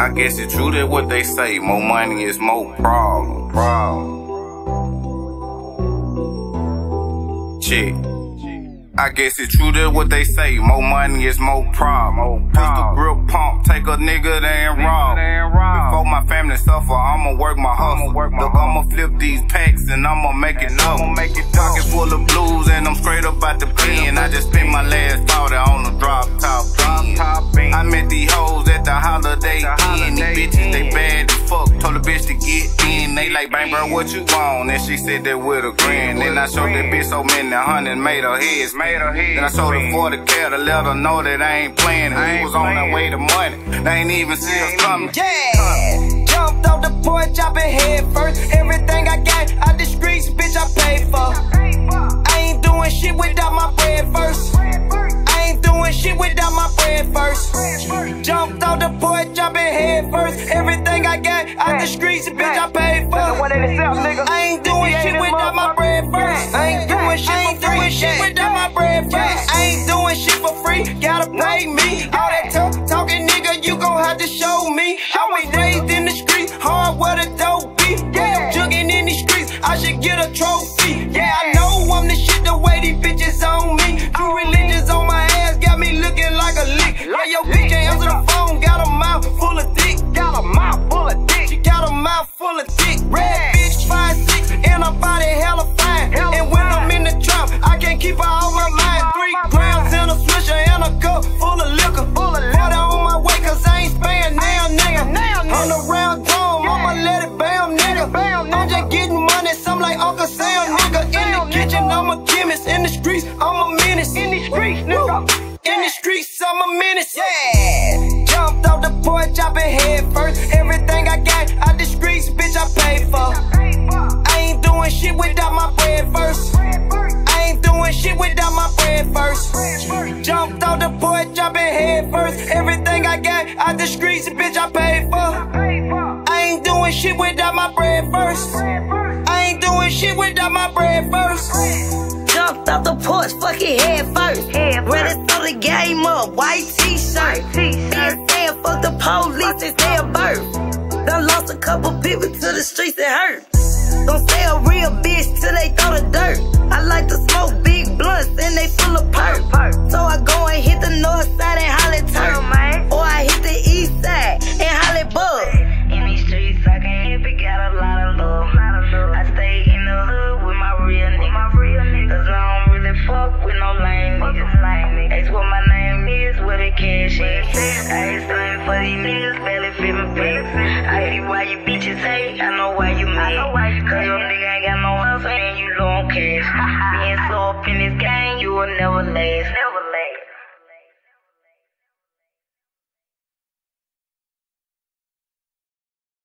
I guess it's true that what they say, more money is more problem. Shit. I guess it's true that what they say, more money is more problem. Pistol grip pump, take a nigga, they ain't wrong. Before my family suffer, I'ma work my hustle. Look, I'ma flip these packs and I'ma make it up. Pocket full of blues and I'm straight up out the pen. I just spent my last dollar on the drop top pen. I met these hoes at the Holiday Inn. These bitches, they bad as fuck. Told the bitch to get in. They like, bang, bro, what you want? And she said that with a grin. Then I showed that bitch so many hundred, made her heads. Then I sold her 40K to let her know that I ain't playing. We was on our way to money, they ain't even see us coming. Yeah, jumped off the porch, jumping head first. Everything I got out the streets, bitch, I paid for. I ain't doing shit without my bread first. I ain't doing shit without my bread first. Jumped off the porch, jumping head first. Everything I got out the streets, bitch, I paid for. I ain't doing shit without my bread first. I ain't doing shit without my bread first. I ain't doing shit for free, gotta pay me. All that talking, nigga, you gon' have to show me. I was raised in the streets, hard where the dope be. Yeah, I'm jugging in these streets, I should get a trophy. Yeah, I know I'm the shit, the way these bitches on me. Two religions on my ass, got me looking like a lick. Like your bitch can't answer the phone, got a mouth full of dick. Got a mouth full of dick. She got a mouth full of dick. Red bitch, 5'6", and her body hella fine. And when I'm in the trap, I can't keep her on my mind. 3 grams in a swisher and a cup full of liquor. Water on my way, cause I ain't spayin' now, nigga. On the round dome, I'ma let it bam, nigga. I'm just getting money, some like Uncle Sam, nigga. In the kitchen, I'm a chemist. In the streets, I'm a menace. In the streets, nigga. In the streets, I'm a menace. Yeah, jumped off the porch, jumping head first. Everything I got out the streets, bitch, I paid for. I ain't doing shit without my bread first. I ain't doing shit without my bread first. Jumped off the porch, jumping head first. Everything I got out the streets, bitch, I paid for. I ain't doing shit without my bread first. I ain't doing shit without my bread first. Jumped off the porch, fucking head first. Ready to throw the game up, white t-shirt. Been saying fuck the police since their birth. Done lost a couple people to the streets, it hurt. Don't say a real bitch till they throw the dirt. I like to smoke big blunts and they full of perp. So I go and hit the north side and holler turf. Or I hit the east side and holler bug. In these streets, I can hip it, got a lot of love. I stay in the hood with my real niggas. Cause I don't really fuck with no lame niggas. Ask what my name is, where the cash is. I ain't starting for these niggas, barely fit my pants. I see why you bitches hate, I know why you mad. Cause your nigga ain't got no house and you low on cash. Being so up in this game, you will never last.